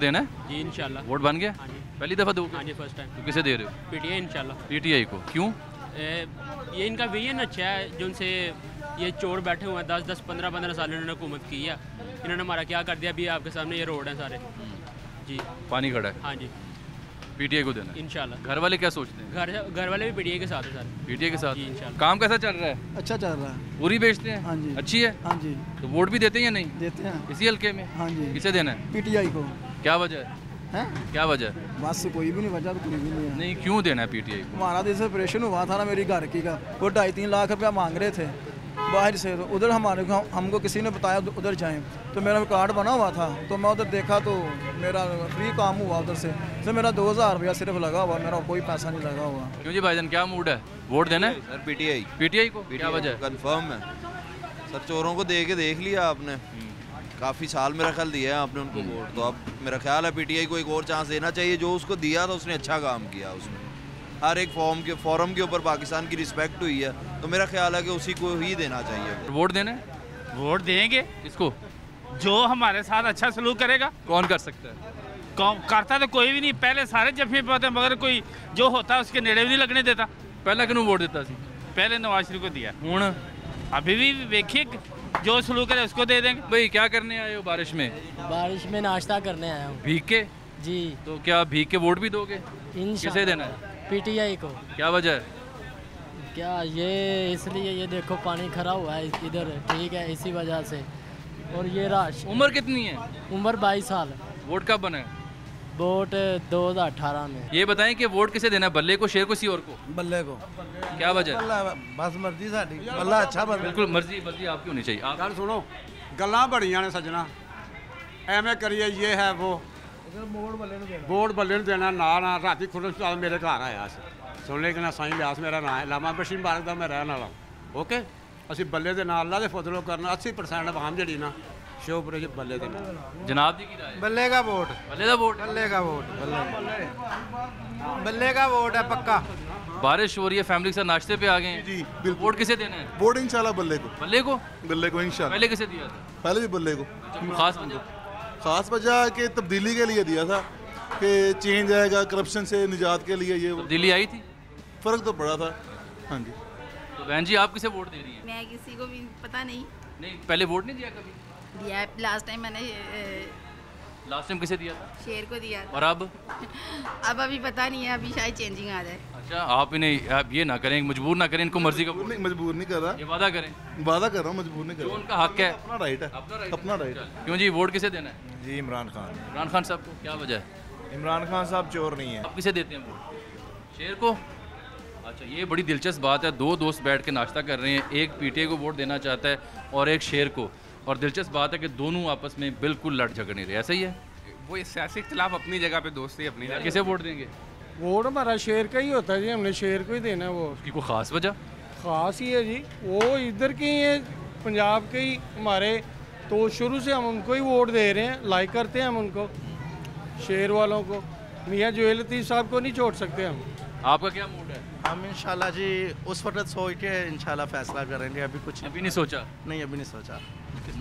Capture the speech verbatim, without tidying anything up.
देना है जी इंशाल्लाह। वोट बन गया? पहली दफ़ा दो? हाँ जी, फर्स्ट टाइम। तो किसे दे रहे हो? पीटीआई इंशाल्लाह। पीटीआई को क्यों? ये इनका विजन अच्छा है, जो उनसे ये चोर बैठे हुए हैं दस दस पंद्रह पंद्रह साल इन्होंने हुकूमत की है, इन्होंने हमारा क्या कर दिया? अभी आपके सामने ये रोड है सारे जी, पानी खड़ा है। हाँ जी, पीटीआई को देना इंशाल्लाह। घर वाले क्या सोचते हैं? घर घर वाले भी पीटीआई के साथ है सर, पीटीआई के साथ इंशाल्लाह। काम कैसा चल रहा है? अच्छा चल रहा है। पूरी बेचते हैं? हाँ जी। अच्छी है? हाँ जी। तो वोट भी देते हैं या नहीं देते हैं इसी हल्के में? हाँ जी। किसे देना है? पीटीआई को। क्या वजह है? हैं? क्या वजह? बस कोई भी नहीं वजह, कोई भी नहीं है। नहीं, क्यों देना है पीटीआई को? हमारा तो इससे ऑपरेशन हुआ था ना मेरी घर की का, वो ढाई तीन लाख रुपया मांग रहे थे बाहर से, तो उधर हमारे हमको किसी ने बताया उधर जाएं, तो मेरा कार्ड बना हुआ था, तो मैं उधर देखा तो मेरा फ्री काम हुआ उधर से, तो मेरा दो हज़ार रुपया सिर्फ लगा हुआ, मेरा कोई पैसा नहीं लगा हुआ। क्यों जी भाईजान, क्या मूड है? वोट देना है सर पीटीआई। पीटीआई को क्या वजह? कन्फर्म है सर, चोरों को दे के देख लिया आपने, काफ़ी साल मेरा ख्याल दिया है आपने उनको वोट, तो अब मेरा ख्याल है पीटीआई को एक और चांस देना चाहिए। जो उसको दिया था उसने अच्छा काम किया, उसमें हर एक फॉर्म के फॉरम के ऊपर पाकिस्तान की रिस्पेक्ट हुई है, तो मेरा ख्याल है कि उसी को ही देना चाहिए। वोट देना? वोट देंगे इसको जो हमारे साथ अच्छा सलूक करेगा। कौन कर सकता है? कौन करता तो कोई भी नहीं, पहले सारे जफे पे होते, मगर कोई जो होता उसके नेड़े भी नहीं लगने देता। पहला किनू वोट देता? पहले नवाज शरीफ को दिया, हूँ अभी भी देखिए जो सलूक है उसको दे देंगे। भाई क्या करने आए हो बारिश में? बारिश में नाश्ता करने आया हूँ। भीग के? जी। तो क्या भीग के वोट भी दोगे? किसे देना है? पीटीआई को। क्या वजह है? क्या ये इसलिए, ये देखो पानी खड़ा हुआ है इधर, ठीक है इसी वजह से। और ये राश। उम्र कितनी है? उम्र बाईस साल। वोट कब बना है? वोट दो हज़ार अठारह में। ये बताएं कि वोट किसे देना है? बल्ले को, शेर को, सी और को? बल्ले को। क्या वजह? बस मर्जी साड़ी, बल्ला अच्छा बल्ला। बिल्कुल मर्जी मर्जी आपकी होनी चाहिए। आप यार सुनो, गल्ला बड़ियां ने सजना एवें करिए ये है वो, वोट बल्ले नूं देना ना ना। राती खुद मेरे घर आया सुन ले कि ना साईं व्यास मेरा नाम है, लामा बशीर मुबारक का मैं रहने वाला। ओके असं बल्ले के नाल अल्लाह के फजलों करना अस्सी परसेंट अवाम जी ना शोपुर जी बल्ले देना। जनाब जी की राय? बल्ले का वोट। बल्ले का वोट? बल्ले का वोट, बल्ले बल्ले का वोट है पक्का। बारिश हो रही है, फैमिली के साथ नाश्ते पे आ गए हैं जी। बिल्कुल। वोट किसे देना है? वोट इंशाल्लाह बल्ले को। बल्ले को? बल्ले को इंशाल्लाह। पहले किसे दिया था? पहले भी बल्ले को। खास खास वजह कि तब्दीली के लिए दिया था कि चेंज आएगा, करप्शन से निजात के लिए। ये तब्दीली आई थी, फ़र्क तो पड़ा था। हाँ जी। तो बहन जी आप किसे वोट दे रही हैं? मैं किसी को भी पता नहीं। नहीं पहले वोट नहीं दिया कभी? दिया लास्ट टाइम मैंने। लास्ट टाइम किसे दिया था? शेर को दिया था। और अब? अब अभी पता नहीं है, अभी शायद चेंजिंग आ जाए। अच्छा, आप इन्हें आप ये ना करें, मजबूर ना करें इनको मर्जी का। नहीं मजबूर नहीं कर रहा, ये वादा करें। वादा कर रहा हूँ, मजबूर नहीं कर रहा। उनका हक है, अपना राइट है, अपना राइट है। क्यों जी वोट किसे देना है? जी इमरान खान। इमरान खान साहब को? क्या वजह है? इमरान खान साहब चोर नहीं है। आप किसे देते हैं वोट? शेर को। अच्छा, ये बड़ी दिलचस्प बात है, दो दोस्त बैठ के नाश्ता कर रहे हैं, एक पीटीआई को वोट देना चाहता है और एक शेर को, और दिलचस्प बात है कि दोनों आपस में बिल्कुल लड़ झगड़ नहीं रहे। ऐसा ही है वो सियासी इख्तिलाफ अपनी जगह पे, दोस्ती अपनी जगह। किसे वोट देंगे? वोट हमारा शेर का ही होता है जी, हमने शेर को ही देना है। वो उसकी कोई ख़ास वजह? ख़ास ही है जी, वो इधर के ही है, पंजाब के ही हमारे, तो शुरू से हम उनको ही वोट दे रहे हैं, लाइक करते हैं हम उनको, शेर वालों को। मियाँ जुवेल लतीफ़ साहब को नहीं छोड़ सकते हम। आपका क्या मूड है? हम इंशाल्लाह जी उस वक्त सोच के इंशाल्लाह फैसला करेंगे, अभी कुछ अभी नहीं सोचा। नहीं अभी नहीं सोचा।